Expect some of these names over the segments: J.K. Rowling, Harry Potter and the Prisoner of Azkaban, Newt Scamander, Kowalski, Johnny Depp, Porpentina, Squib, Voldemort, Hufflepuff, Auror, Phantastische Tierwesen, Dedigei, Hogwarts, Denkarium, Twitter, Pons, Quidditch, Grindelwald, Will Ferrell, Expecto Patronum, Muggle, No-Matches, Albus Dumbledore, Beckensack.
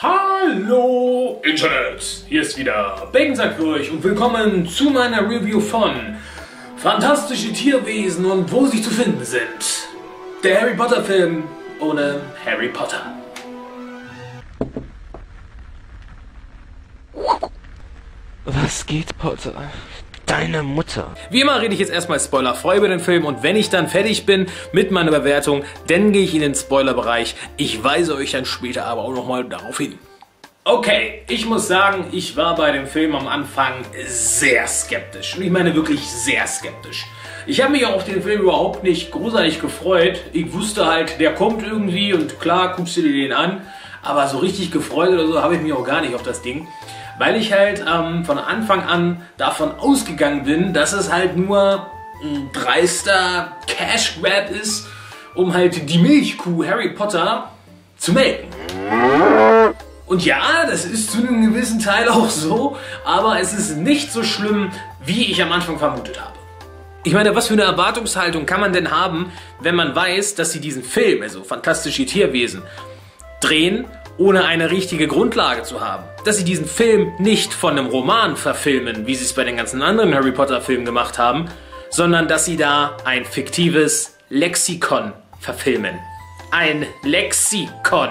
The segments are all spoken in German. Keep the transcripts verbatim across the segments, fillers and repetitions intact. Hallo Internet, hier ist wieder Beckensack für euch und willkommen zu meiner Review von Phantastische Tierwesen und wo sie zu finden sind. Der Harry Potter Film ohne Harry Potter. Was geht, Potter? Deine Mutter. Wie immer rede ich jetzt erstmal spoilerfrei über den Film und wenn ich dann fertig bin mit meiner Bewertung, dann gehe ich in den Spoilerbereich. Ich weise euch dann später aber auch nochmal darauf hin. Okay, ich muss sagen, ich war bei dem Film am Anfang sehr skeptisch. Und ich meine wirklich sehr skeptisch. Ich habe mich auf den Film überhaupt nicht großartig gefreut. Ich wusste halt, der kommt irgendwie und klar, guckst du dir den an. Aber so richtig gefreut oder so habe ich mich auch gar nicht auf das Ding. Weil ich halt ähm, von Anfang an davon ausgegangen bin, dass es halt nur ein dreister Cash-Grab ist, um halt die Milchkuh Harry Potter zu melken. Und ja, das ist zu einem gewissen Teil auch so, aber es ist nicht so schlimm, wie ich am Anfang vermutet habe. Ich meine, was für eine Erwartungshaltung kann man denn haben, wenn man weiß, dass sie diesen Film, also Phantastische Tierwesen, drehen, ohne eine richtige Grundlage zu haben. Dass sie diesen Film nicht von einem Roman verfilmen, wie sie es bei den ganzen anderen Harry Potter Filmen gemacht haben, sondern dass sie da ein fiktives Lexikon verfilmen. Ein Lexikon.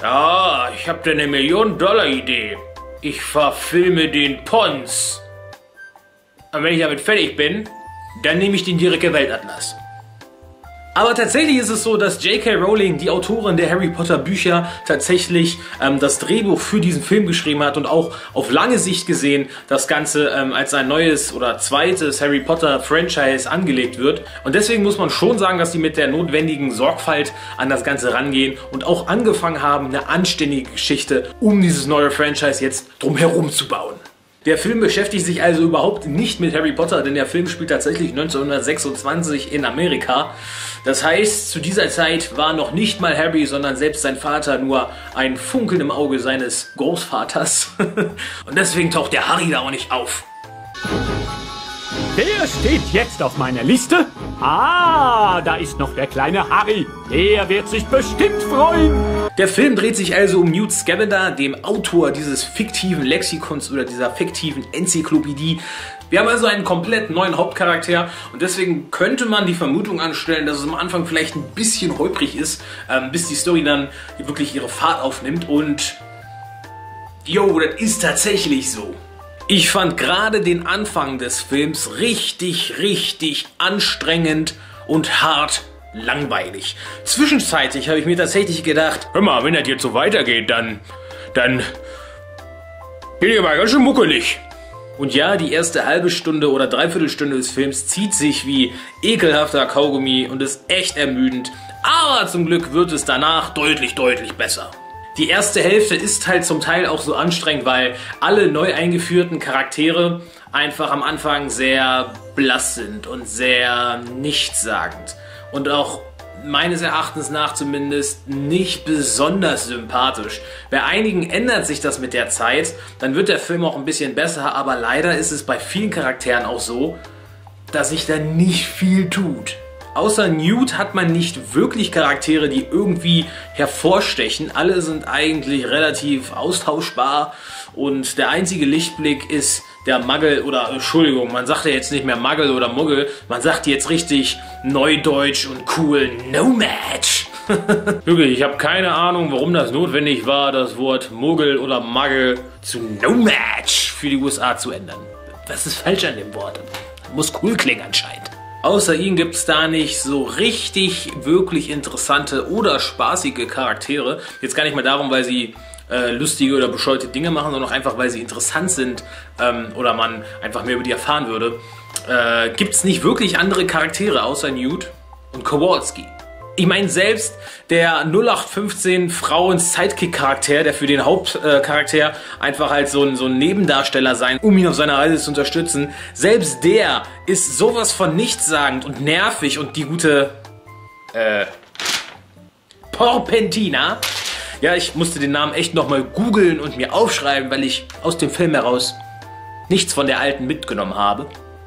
Ah, ich habe da eine Million-Dollar-Idee. Ich verfilme den Pons. Und wenn ich damit fertig bin, dann nehme ich den direkten Weltatlas. Aber tatsächlich ist es so, dass J K Rowling, die Autorin der Harry Potter Bücher, tatsächlich ähm, das Drehbuch für diesen Film geschrieben hat und auch auf lange Sicht gesehen das Ganze ähm, als ein neues oder zweites Harry Potter Franchise angelegt wird. Und deswegen muss man schon sagen, dass sie mit der notwendigen Sorgfalt an das Ganze rangehen und auch angefangen haben, eine anständige Geschichte um dieses neue Franchise jetzt drumherum zu bauen. Der Film beschäftigt sich also überhaupt nicht mit Harry Potter, denn der Film spielt tatsächlich neunzehnhundertsechsundzwanzig in Amerika. Das heißt, zu dieser Zeit war noch nicht mal Harry, sondern selbst sein Vater nur ein Funkeln im Auge seines Großvaters. Und deswegen taucht der Harry da auch nicht auf. Wer steht jetzt auf meiner Liste? Ah, da ist noch der kleine Harry. Der wird sich bestimmt freuen. Der Film dreht sich also um Newt Scamander, dem Autor dieses fiktiven Lexikons oder dieser fiktiven Enzyklopädie. Wir haben also einen komplett neuen Hauptcharakter und deswegen könnte man die Vermutung anstellen, dass es am Anfang vielleicht ein bisschen holprig ist, ähm, bis die Story dann wirklich ihre Fahrt aufnimmt und jo, das ist tatsächlich so. Ich fand gerade den Anfang des Films richtig, richtig anstrengend und hart langweilig. Zwischenzeitlich habe ich mir tatsächlich gedacht, hör mal, wenn das jetzt so weitergeht, dann, dann bin ich aber ganz schön muckelig. Und ja, die erste halbe Stunde oder Dreiviertelstunde des Films zieht sich wie ekelhafter Kaugummi und ist echt ermüdend. Aber zum Glück wird es danach deutlich, deutlich besser. Die erste Hälfte ist halt zum Teil auch so anstrengend, weil alle neu eingeführten Charaktere einfach am Anfang sehr blass sind und sehr nichtssagend. Und auch meines Erachtens nach zumindest nicht besonders sympathisch. Bei einigen ändert sich das mit der Zeit, dann wird der Film auch ein bisschen besser, aber leider ist es bei vielen Charakteren auch so, dass sich da nicht viel tut. Außer Newt hat man nicht wirklich Charaktere, die irgendwie hervorstechen. Alle sind eigentlich relativ austauschbar und der einzige Lichtblick ist der Muggle oder, Entschuldigung, man sagt ja jetzt nicht mehr Muggle oder Muggel, man sagt jetzt richtig neudeutsch und cool Nomad. Wirklich, ich habe keine Ahnung, warum das notwendig war, das Wort Muggel oder Muggle zu Nomad für die U S A zu ändern. Was ist falsch an dem Wort? Muss cool klingen anscheinend. Außer ihnen gibt es da nicht so richtig, wirklich interessante oder spaßige Charaktere. Jetzt gar nicht mehr darum, weil sie äh, lustige oder bescheuerte Dinge machen, sondern auch einfach, weil sie interessant sind ähm, oder man einfach mehr über die erfahren würde. Äh, gibt es nicht wirklich andere Charaktere außer Newt und Kowalski. Ich meine, selbst der null acht fünfzehn Frauen-Sidekick-Charakter, der für den Hauptcharakter einfach halt so ein, so ein Nebendarsteller sein, um ihn auf seiner Reise zu unterstützen, selbst der ist sowas von nichtssagend und nervig und die gute äh, Porpentina. Ja, ich musste den Namen echt nochmal googeln und mir aufschreiben, weil ich aus dem Film heraus nichts von der Alten mitgenommen habe.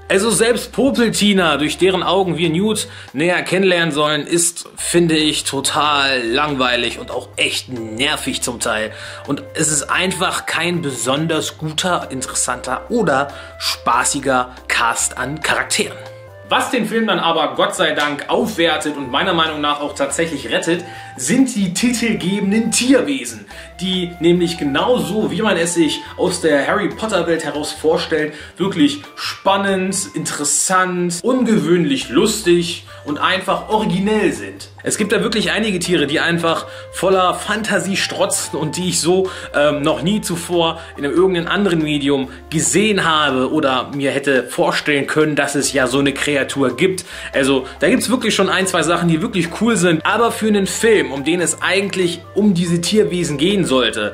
Also selbst Porpentina, durch deren Augen wir Newt näher kennenlernen sollen, ist, finde ich, total langweilig und auch echt nervig zum Teil. Und es ist einfach kein besonders guter, interessanter oder spaßiger Cast an Charakteren. Was den Film dann aber Gott sei Dank aufwertet und meiner Meinung nach auch tatsächlich rettet, sind die titelgebenden Tierwesen, die nämlich genauso, wie man es sich aus der Harry Potter Welt heraus vorstellt, wirklich spannend, interessant, ungewöhnlich lustig und einfach originell sind. Es gibt da wirklich einige Tiere, die einfach voller Fantasie strotzen und die ich so ähm, noch nie zuvor in einem irgendeinem anderen Medium gesehen habe oder mir hätte vorstellen können, dass es ja so eine Kreatur gibt. Also da gibt es wirklich schon ein, zwei Sachen, die wirklich cool sind. Aber für einen Film, um den es eigentlich um diese Tierwesen gehen sollte,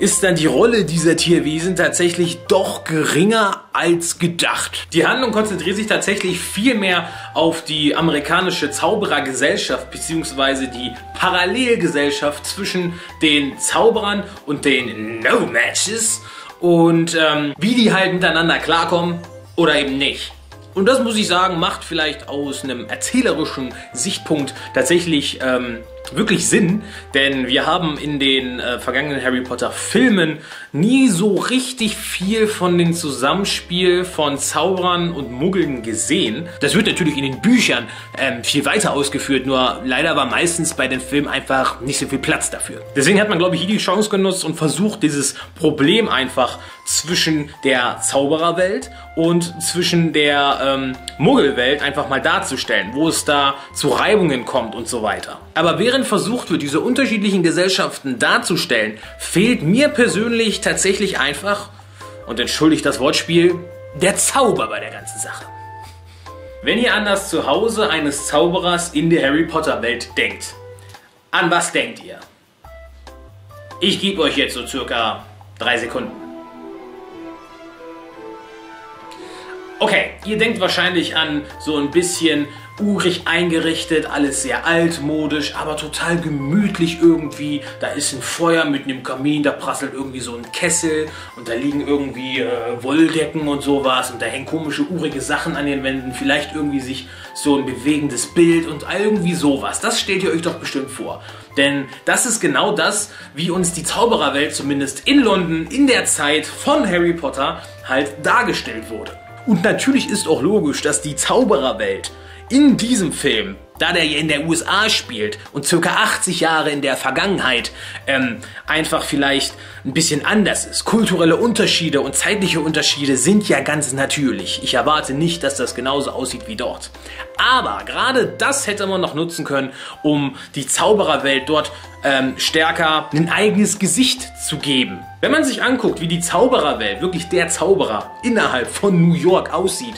ist dann die Rolle dieser Tierwesen tatsächlich doch geringer als gedacht. Die Handlung konzentriert sich tatsächlich viel mehr auf die amerikanische Zauberergesellschaft bzw. die Parallelgesellschaft zwischen den Zauberern und den No-Matches und ähm, wie die halt miteinander klarkommen oder eben nicht. Und das, muss ich sagen, macht vielleicht aus einem erzählerischen Sichtpunkt tatsächlich ähm, wirklich Sinn, denn wir haben in den äh, vergangenen Harry Potter Filmen nie so richtig viel von dem Zusammenspiel von Zauberern und Muggeln gesehen. Das wird natürlich in den Büchern ähm, viel weiter ausgeführt, nur leider war meistens bei den Filmen einfach nicht so viel Platz dafür. Deswegen hat man, glaube ich, hier die Chance genutzt und versucht, dieses Problem einfach zwischen der Zaubererwelt und zwischen der ähm, Muggelwelt einfach mal darzustellen, wo es da zu Reibungen kommt und so weiter. Aber während versucht wird, diese unterschiedlichen Gesellschaften darzustellen, fehlt mir persönlich tatsächlich einfach, und entschuldigt das Wortspiel, der Zauber bei der ganzen Sache. Wenn ihr an das Zuhause eines Zauberers in der Harry Potter Welt denkt, an was denkt ihr? Ich gebe euch jetzt so circa drei Sekunden. Okay, ihr denkt wahrscheinlich an so ein bisschen urig eingerichtet, alles sehr altmodisch, aber total gemütlich irgendwie. Da ist ein Feuer mit einem Kamin, da prasselt irgendwie so ein Kessel und da liegen irgendwie äh, Wolldecken und sowas und da hängen komische, urige Sachen an den Wänden. Vielleicht irgendwie sich so ein bewegendes Bild und irgendwie sowas. Das stellt ihr euch doch bestimmt vor. Denn das ist genau das, wie uns die Zaubererwelt zumindest in London in der Zeit von Harry Potter halt dargestellt wurde. Und natürlich ist auch logisch, dass die Zaubererwelt in diesem Film, da der ja in der U S A spielt und circa achtzig Jahre in der Vergangenheit, ähm, einfach vielleicht ein bisschen anders ist. Kulturelle Unterschiede und zeitliche Unterschiede sind ja ganz natürlich. Ich erwarte nicht, dass das genauso aussieht wie dort. Aber gerade das hätte man noch nutzen können, um die Zaubererwelt dort ähm, stärker ein eigenes Gesicht zu geben. Wenn man sich anguckt, wie die Zaubererwelt, wirklich der Zauberer, innerhalb von New York aussieht,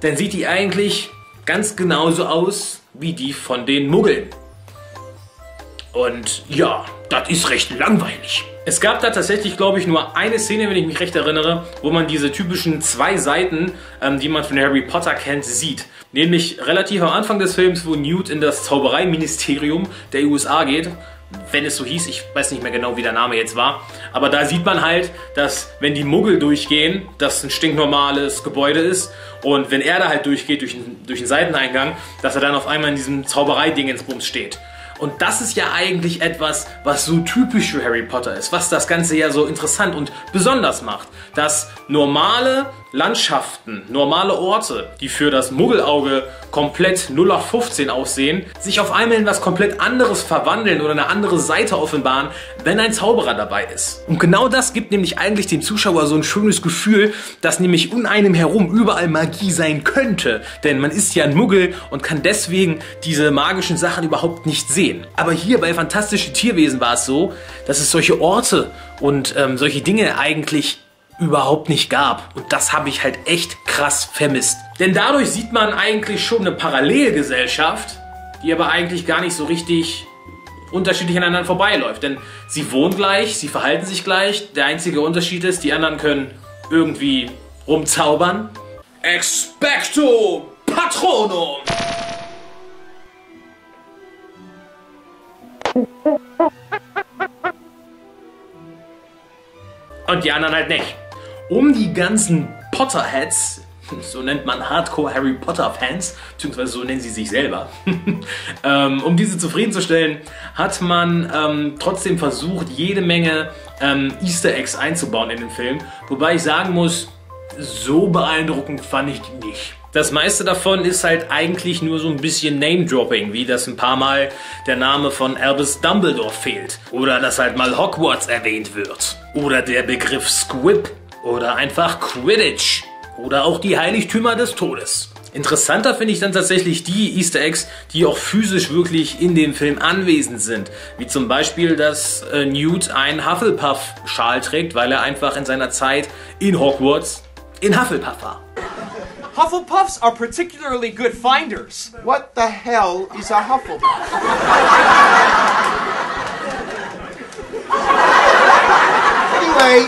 dann sieht die eigentlich ganz genauso aus wie die von den Muggeln. Und ja, das ist recht langweilig. Es gab da tatsächlich, glaube ich, nur eine Szene, wenn ich mich recht erinnere, wo man diese typischen zwei Seiten, ähm, die man von Harry Potter kennt, sieht. Nämlich relativ am Anfang des Films, wo Newt in das Zaubereiministerium der U S A geht, wenn es so hieß, ich weiß nicht mehr genau, wie der Name jetzt war. Aber da sieht man halt, dass wenn die Muggel durchgehen, das ein stinknormales Gebäude ist. Und wenn er da halt durchgeht, durch den, durch den Seiteneingang, dass er dann auf einmal in diesem Zauberei-Dingensbums steht. Und das ist ja eigentlich etwas, was so typisch für Harry Potter ist, was das Ganze ja so interessant und besonders macht. Dass normale Landschaften, normale Orte, die für das Muggelauge komplett null auf fünfzehn aussehen, sich auf einmal in was komplett anderes verwandeln oder eine andere Seite offenbaren, wenn ein Zauberer dabei ist. Und genau das gibt nämlich eigentlich dem Zuschauer so ein schönes Gefühl, dass nämlich um einem herum überall Magie sein könnte. Denn man ist ja ein Muggel und kann deswegen diese magischen Sachen überhaupt nicht sehen. Aber hier bei Phantastische Tierwesen war es so, dass es solche Orte und ähm, solche Dinge eigentlich überhaupt nicht gab. Und das habe ich halt echt krass vermisst. Denn dadurch sieht man eigentlich schon eine Parallelgesellschaft, die aber eigentlich gar nicht so richtig unterschiedlich aneinander vorbeiläuft. Denn sie wohnen gleich, sie verhalten sich gleich. Der einzige Unterschied ist, die anderen können irgendwie rumzaubern. Expecto Patronum! Und die anderen halt nicht. Um die ganzen Potterheads so nennt man Hardcore-Harry Potter-Fans, beziehungsweise so nennen sie sich selber, ähm, um diese zufriedenzustellen, hat man ähm, trotzdem versucht, jede Menge ähm, Easter Eggs einzubauen in den Film. Wobei ich sagen muss, so beeindruckend fand ich die nicht. Das meiste davon ist halt eigentlich nur so ein bisschen Name-Dropping, wie dass ein paar Mal der Name von Albus Dumbledore fehlt. Oder dass halt mal Hogwarts erwähnt wird. Oder der Begriff Squib. Oder einfach Quidditch. Oder auch die Heiligtümer des Todes. Interessanter finde ich dann tatsächlich die Easter Eggs, die auch physisch wirklich in dem Film anwesend sind. Wie zum Beispiel, dass äh, Newt einen Hufflepuff-Schal trägt, weil er einfach in seiner Zeit in Hogwarts in Hufflepuff war. Hufflepuffs are particularly good finders. What the hell is a Hufflepuff?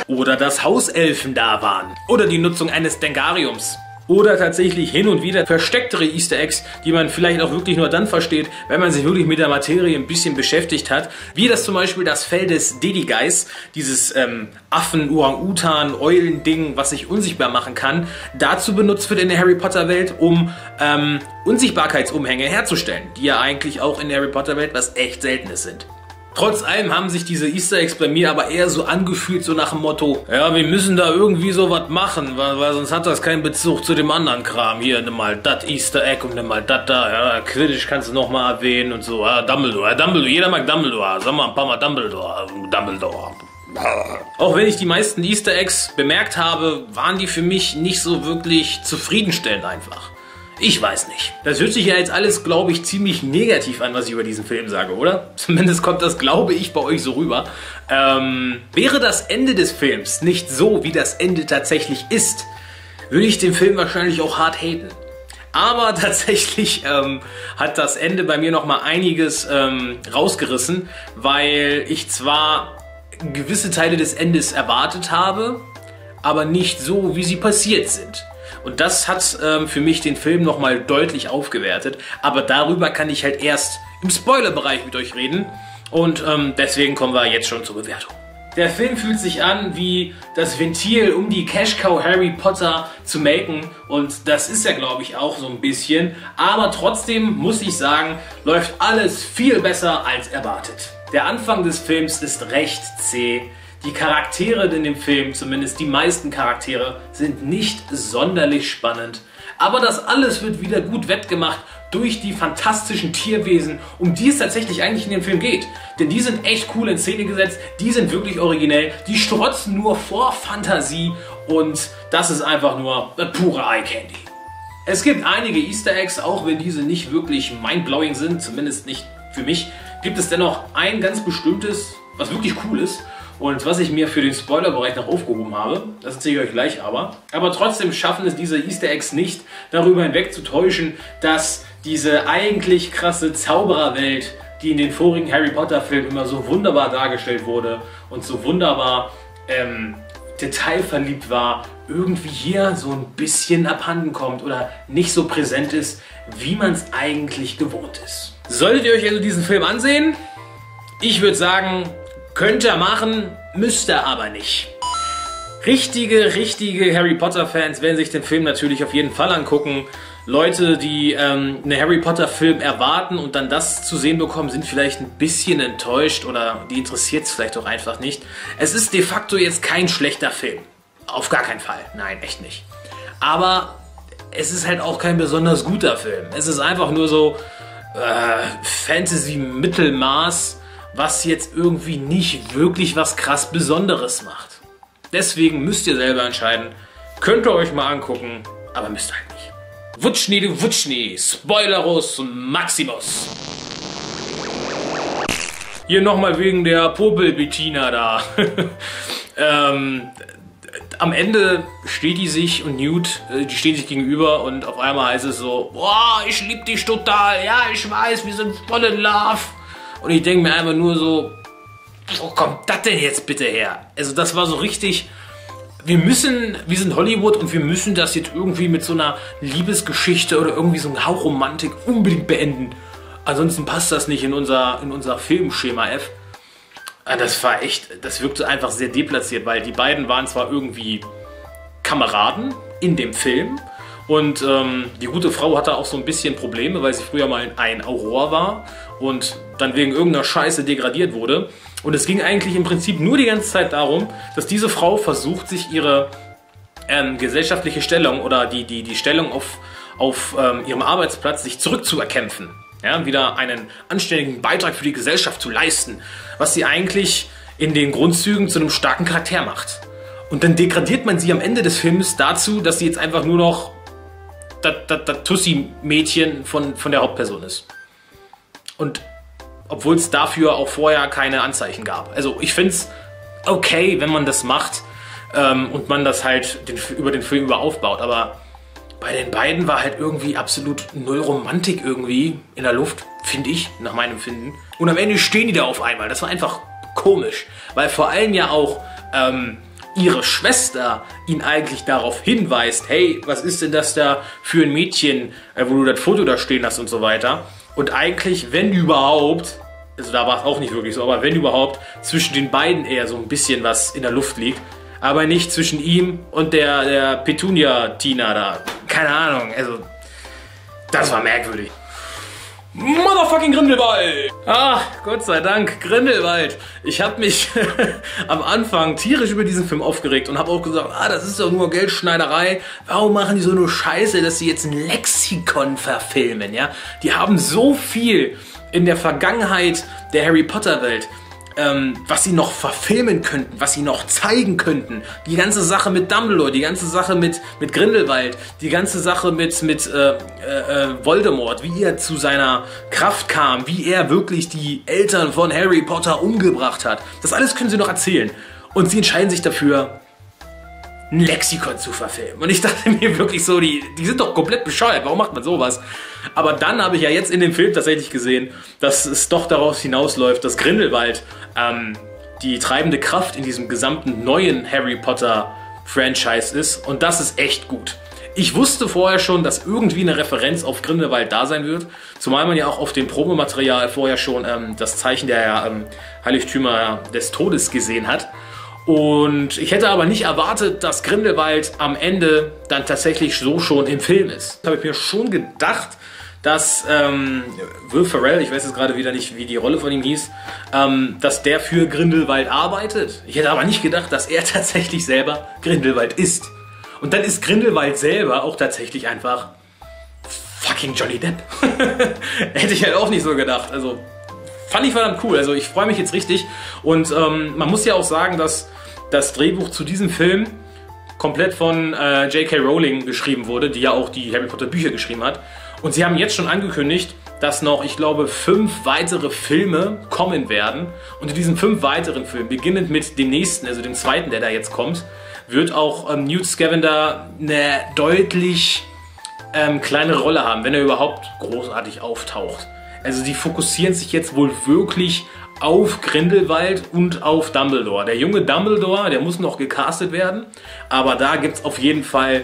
Oder dass Hauselfen da waren. Oder die Nutzung eines Denkariums. Oder tatsächlich hin und wieder verstecktere Easter Eggs, die man vielleicht auch wirklich nur dann versteht, wenn man sich wirklich mit der Materie ein bisschen beschäftigt hat. Wie das zum Beispiel das Fell des Dedigeis, dieses ähm, Affen, Orang-Utan, Eulen-Ding, was sich unsichtbar machen kann, dazu benutzt wird in der Harry Potter-Welt, um ähm, Unsichtbarkeitsumhänge herzustellen, die ja eigentlich auch in der Harry Potter-Welt was echt Seltenes sind. Trotz allem haben sich diese Easter Eggs bei mir aber eher so angefühlt, so nach dem Motto, ja, wir müssen da irgendwie sowas machen, weil, weil sonst hat das keinen Bezug zu dem anderen Kram. Hier, nimm mal das Easter Egg und nimm mal das da, ja, Quidditch kannst du nochmal erwähnen und so. Ja, Dumbledore, Dumbledore, jeder mag Dumbledore, sag mal ein paar Mal Dumbledore, Dumbledore. Auch wenn ich die meisten Easter Eggs bemerkt habe, waren die für mich nicht so wirklich zufriedenstellend einfach. Ich weiß nicht. Das hört sich ja jetzt alles, glaube ich, ziemlich negativ an, was ich über diesen Film sage, oder? Zumindest kommt das, glaube ich, bei euch so rüber. Ähm, wäre das Ende des Films nicht so, wie das Ende tatsächlich ist, würde ich den Film wahrscheinlich auch hart haten. Aber tatsächlich ähm, hat das Ende bei mir nochmal einiges ähm, rausgerissen, weil ich zwar gewisse Teile des Endes erwartet habe, aber nicht so, wie sie passiert sind. Und das hat ähm, für mich den Film nochmal deutlich aufgewertet. Aber darüber kann ich halt erst im Spoilerbereich mit euch reden. Und ähm, deswegen kommen wir jetzt schon zur Bewertung. Der Film fühlt sich an wie das Ventil, um die Cash-Cow Harry Potter zu melken. Und das ist er, glaube ich, auch so ein bisschen. Aber trotzdem muss ich sagen, läuft alles viel besser als erwartet. Der Anfang des Films ist recht zäh. Die Charaktere in dem Film, zumindest die meisten Charaktere, sind nicht sonderlich spannend. Aber das alles wird wieder gut wettgemacht durch die fantastischen Tierwesen, um die es tatsächlich eigentlich in dem Film geht. Denn die sind echt cool in Szene gesetzt, die sind wirklich originell, die strotzen nur vor Fantasie und das ist einfach nur pure Eye Candy. Es gibt einige Easter Eggs, auch wenn diese nicht wirklich mindblowing sind, zumindest nicht für mich, gibt es dennoch ein ganz bestimmtes, was wirklich cool ist. Und was ich mir für den Spoilerbereich noch aufgehoben habe, das erzähle ich euch gleich aber. Aber trotzdem schaffen es diese Easter Eggs nicht, darüber hinweg zu täuschen, dass diese eigentlich krasse Zaubererwelt, die in den vorigen Harry Potter Filmen immer so wunderbar dargestellt wurde und so wunderbar ähm, detailverliebt war, irgendwie hier so ein bisschen abhanden kommt oder nicht so präsent ist, wie man es eigentlich gewohnt ist. Solltet ihr euch also diesen Film ansehen? Ich würde sagen, könnt ihr machen, müsst ihr aber nicht. Richtige, richtige Harry Potter Fans werden sich den Film natürlich auf jeden Fall angucken. Leute, die ähm, einen Harry Potter Film erwarten und dann das zu sehen bekommen, sind vielleicht ein bisschen enttäuscht oder die interessiert es vielleicht auch einfach nicht. Es ist de facto jetzt kein schlechter Film. Auf gar keinen Fall. Nein, echt nicht. Aber es ist halt auch kein besonders guter Film. Es ist einfach nur so äh, Fantasy-Mittelmaß, was jetzt irgendwie nicht wirklich was krass Besonderes macht. Deswegen müsst ihr selber entscheiden. Könnt ihr euch mal angucken, aber müsst halt nicht. Wutschni du Wutschni, Spoilerus Maximus. Hier nochmal wegen der Popelbettina da. ähm, am Ende steht die sich und Newt, die stehen sich gegenüber und auf einmal heißt es so, boah, ich lieb dich total, ja, ich weiß, wir sind voll in love. Und ich denke mir einfach nur so, wo kommt das denn jetzt bitte her? Also das war so richtig, wir müssen, wir sind Hollywood und wir müssen das jetzt irgendwie mit so einer Liebesgeschichte oder irgendwie so einem Hauch Romantik unbedingt beenden. Ansonsten passt das nicht in unser, in unser Filmschema F. Das war echt, das wirkte einfach sehr deplatziert, weil die beiden waren zwar irgendwie Kameraden in dem Film Und ähm, die gute Frau hatte auch so ein bisschen Probleme, weil sie früher mal ein Auror war und dann wegen irgendeiner Scheiße degradiert wurde. Und es ging eigentlich im Prinzip nur die ganze Zeit darum, dass diese Frau versucht, sich ihre ähm, gesellschaftliche Stellung oder die, die, die Stellung auf, auf ähm, ihrem Arbeitsplatz sich zurückzuerkämpfen. Ja, wieder einen anständigen Beitrag für die Gesellschaft zu leisten, was sie eigentlich in den Grundzügen zu einem starken Charakter macht. Und dann degradiert man sie am Ende des Films dazu, dass sie jetzt einfach nur noch das, das, das Tussi-Mädchen von, von der Hauptperson ist. Und obwohl es dafür auch vorher keine Anzeichen gab. Also ich finde es okay, wenn man das macht ähm, und man das halt den, über den Film über aufbaut, aber bei den beiden war halt irgendwie absolut null Romantik irgendwie in der Luft, finde ich, nach meinem Finden. Und am Ende stehen die da auf einmal. Das war einfach komisch, weil vor allem ja auch ähm, ihre Schwester ihn eigentlich darauf hinweist, hey, was ist denn das da für ein Mädchen, äh, wo du das Foto da stehen hast und so weiter. Und eigentlich, wenn überhaupt, also da war es auch nicht wirklich so, aber wenn überhaupt, zwischen den beiden eher so ein bisschen was in der Luft liegt. Aber nicht zwischen ihm und der, der Petunia-Tina da. Keine Ahnung, also, das war merkwürdig. Motherfucking Grindelwald! Ach, Gott sei Dank, Grindelwald. Ich habe mich am Anfang tierisch über diesen Film aufgeregt und habe auch gesagt, ah, das ist doch nur Geldschneiderei. Warum machen die so eine Scheiße, dass sie jetzt ein Lexikon verfilmen, ja? Die haben so viel in der Vergangenheit der Harry Potter-Welt, Ähm, was sie noch verfilmen könnten, was sie noch zeigen könnten. Die ganze Sache mit Dumbledore, die ganze Sache mit, mit Grindelwald, die ganze Sache mit, mit äh, äh, Voldemort, wie er zu seiner Kraft kam, wie er wirklich die Eltern von Harry Potter umgebracht hat. Das alles können sie noch erzählen. Und sie entscheiden sich dafür, ein Lexikon zu verfilmen. Und ich dachte mir wirklich so, die, die sind doch komplett bescheuert, warum macht man sowas? Aber dann habe ich ja jetzt in dem Film tatsächlich gesehen, dass es doch daraus hinausläuft, dass Grindelwald ähm, die treibende Kraft in diesem gesamten neuen Harry Potter Franchise ist. Und das ist echt gut. Ich wusste vorher schon, dass irgendwie eine Referenz auf Grindelwald da sein wird. Zumal man ja auch auf dem Probematerial vorher schon ähm, das Zeichen der ähm, Heiligtümer des Todes gesehen hat. Und ich hätte aber nicht erwartet, dass Grindelwald am Ende dann tatsächlich so schon im Film ist. Da habe ich mir schon gedacht, dass ähm, Will Ferrell, ich weiß jetzt gerade wieder nicht, wie die Rolle von ihm hieß, ähm, dass der für Grindelwald arbeitet. Ich hätte aber nicht gedacht, dass er tatsächlich selber Grindelwald ist. Und dann ist Grindelwald selber auch tatsächlich einfach fucking Johnny Depp. Hätte ich halt auch nicht so gedacht. Also fand ich verdammt cool. Also ich freue mich jetzt richtig. Und ähm, man muss ja auch sagen, dass das Drehbuch zu diesem Film komplett von äh, J K Rowling geschrieben wurde, die ja auch die Harry Potter Bücher geschrieben hat. Und sie haben jetzt schon angekündigt, dass noch, ich glaube, fünf weitere Filme kommen werden. Und in diesen fünf weiteren Filmen, beginnend mit dem nächsten, also dem zweiten, der da jetzt kommt, wird auch ähm, Newt Scamander eine deutlich ähm, kleinere Rolle haben, wenn er überhaupt großartig auftaucht. Also die fokussieren sich jetzt wohl wirklich auf Grindelwald und auf Dumbledore. Der junge Dumbledore, der muss noch gecastet werden, aber da gibt es auf jeden Fall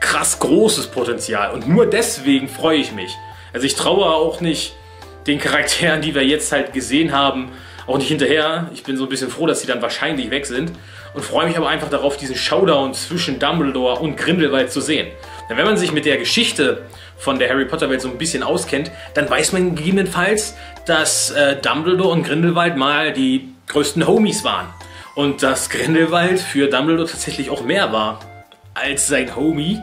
krass großes Potenzial. Und nur deswegen freue ich mich. Also ich traue auch nicht den Charakteren, die wir jetzt halt gesehen haben, auch nicht hinterher. Ich bin so ein bisschen froh, dass sie dann wahrscheinlich weg sind. Und freue mich aber einfach darauf, diesen Showdown zwischen Dumbledore und Grindelwald zu sehen. Denn wenn man sich mit der Geschichte von der Harry Potter Welt so ein bisschen auskennt, dann weiß man gegebenenfalls, dass äh, Dumbledore und Grindelwald mal die größten Homies waren. Und dass Grindelwald für Dumbledore tatsächlich auch mehr war als sein Homie.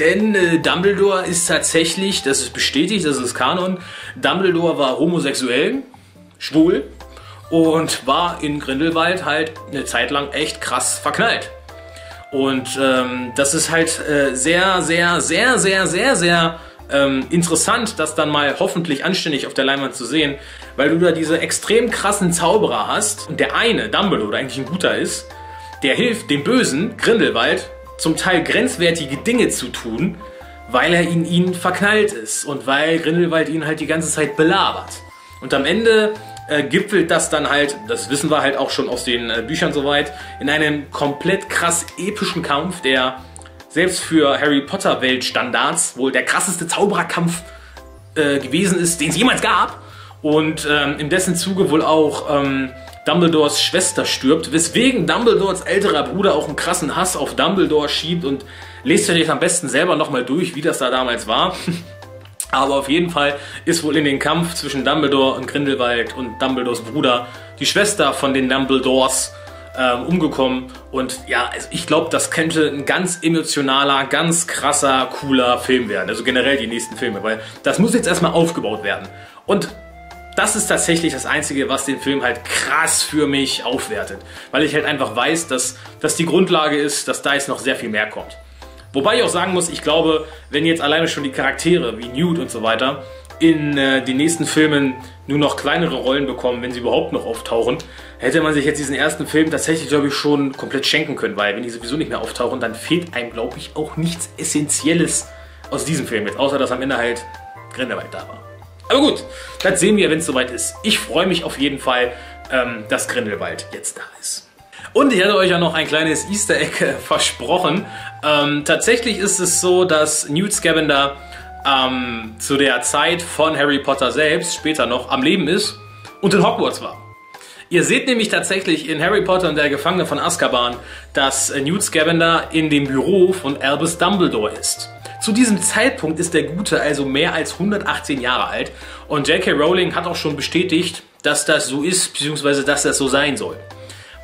Denn äh, Dumbledore ist tatsächlich, das ist bestätigt, das ist Kanon, Dumbledore war homosexuell, schwul. Und war in Grindelwald halt eine Zeit lang echt krass verknallt. Und ähm, das ist halt äh, sehr, sehr, sehr, sehr, sehr, sehr ähm, interessant, das dann mal hoffentlich anständig auf der Leinwand zu sehen, weil du da diese extrem krassen Zauberer hast. Und der eine, Dumbledore, der eigentlich ein guter ist, der hilft dem Bösen, Grindelwald, zum Teil grenzwertige Dinge zu tun, weil er in ihn verknallt ist und weil Grindelwald ihn halt die ganze Zeit belabert. Und am Ende Äh, gipfelt das dann halt, das wissen wir halt auch schon aus den äh, Büchern soweit, in einem komplett krass epischen Kampf, der selbst für Harry Potter Weltstandards wohl der krasseste Zaubererkampf äh, gewesen ist, den es jemals gab. Und ähm, in dessen Zuge wohl auch ähm, Dumbledores Schwester stirbt, weswegen Dumbledores älterer Bruder auch einen krassen Hass auf Dumbledore schiebt und Lest euch am besten selber nochmal durch, wie das da damals war. Aber auf jeden Fall ist wohl in den Kampf zwischen Dumbledore und Grindelwald und Dumbledores Bruder die Schwester von den Dumbledores ähm, umgekommen. Und ja, also ich glaube, das könnte ein ganz emotionaler, ganz krasser, cooler Film werden. Also generell die nächsten Filme, weil das muss jetzt erstmal aufgebaut werden. Und das ist tatsächlich das Einzige, was den Film halt krass für mich aufwertet. Weil ich halt einfach weiß, dass das die Grundlage ist, dass da jetzt noch sehr viel mehr kommt. Wobei ich auch sagen muss, ich glaube, wenn jetzt alleine schon die Charaktere wie Newt und so weiter in äh, den nächsten Filmen nur noch kleinere Rollen bekommen, wenn sie überhaupt noch auftauchen, hätte man sich jetzt diesen ersten Film tatsächlich, glaube ich, schon komplett schenken können. Weil wenn die sowieso nicht mehr auftauchen, dann fehlt einem, glaube ich, auch nichts Essentielles aus diesem Film jetzt. Außer, dass am Ende halt Grindelwald da war. Aber gut, das sehen wir, wenn es soweit ist. Ich freue mich auf jeden Fall, ähm, dass Grindelwald jetzt da ist. Und ich hatte euch ja noch ein kleines Easter Egg versprochen. Ähm, tatsächlich ist es so, dass Newt Scamander ähm, zu der Zeit von Harry Potter selbst später noch am Leben ist und in Hogwarts war. Ihr seht nämlich tatsächlich in Harry Potter und der Gefangene von Azkaban, dass Newt Scamander in dem Büro von Albus Dumbledore ist. Zu diesem Zeitpunkt ist der Gute also mehr als hundertachtzehn Jahre alt und J K Rowling hat auch schon bestätigt, dass das so ist, beziehungsweise dass das so sein soll.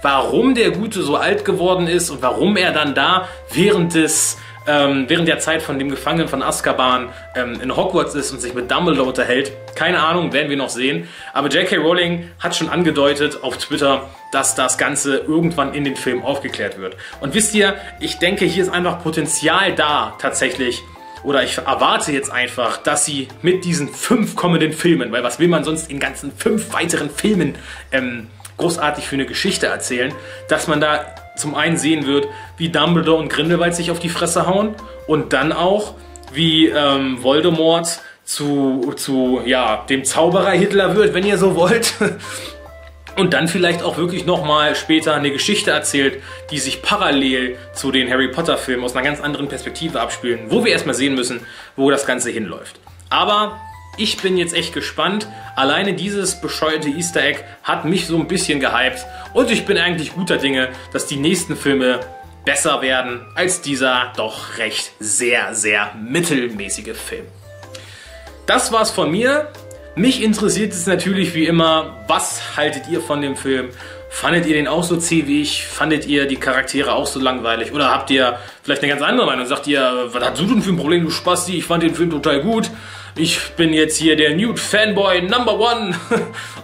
Warum der Gute so alt geworden ist und warum er dann da während, des, ähm, während der Zeit von dem Gefangenen von Azkaban ähm, in Hogwarts ist und sich mit Dumbledore unterhält, keine Ahnung, werden wir noch sehen. Aber J K Rowling hat schon angedeutet auf Twitter, dass das Ganze irgendwann in den Film aufgeklärt wird. Und wisst ihr, ich denke, hier ist einfach Potenzial da tatsächlich, oder ich erwarte jetzt einfach, dass sie mit diesen fünf kommenden Filmen, weil was will man sonst in ganzen fünf weiteren Filmen ähm, großartig für eine Geschichte erzählen, dass man da zum einen sehen wird, wie Dumbledore und Grindelwald sich auf die Fresse hauen und dann auch, wie ähm, Voldemort zu, zu ja, dem Zauberer Hitler wird, wenn ihr so wollt. Und dann vielleicht auch wirklich nochmal später eine Geschichte erzählt, die sich parallel zu den Harry Potter Filmen aus einer ganz anderen Perspektive abspielen, wo wir erstmal sehen müssen, wo das Ganze hinläuft. Aber ich bin jetzt echt gespannt. Alleine dieses bescheuerte Easter Egg hat mich so ein bisschen gehypt. Und ich bin eigentlich guter Dinge, dass die nächsten Filme besser werden als dieser doch recht sehr, sehr mittelmäßige Film. Das war's von mir. Mich interessiert es natürlich wie immer, was haltet ihr von dem Film? Fandet ihr den auch so zäh wie ich? Fandet ihr die Charaktere auch so langweilig? Oder habt ihr vielleicht eine ganz andere Meinung? Sagt ihr, was hast du denn für ein Problem, du Spasti? Ich fand den Film total gut. Ich bin jetzt hier der Newt-Fanboy Number One.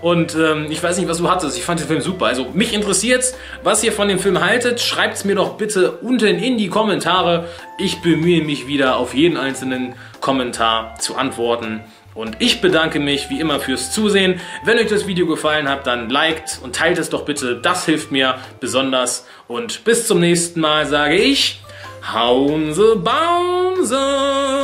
Und ähm, ich weiß nicht, was du hattest. Ich fand den Film super. Also mich interessiert's, was ihr von dem Film haltet. Schreibt es mir doch bitte unten in die Kommentare. Ich bemühe mich wieder, auf jeden einzelnen Kommentar zu antworten. Und ich bedanke mich wie immer fürs Zusehen. Wenn euch das Video gefallen hat, dann liked und teilt es doch bitte. Das hilft mir besonders. Und bis zum nächsten Mal sage ich, Hause Bause!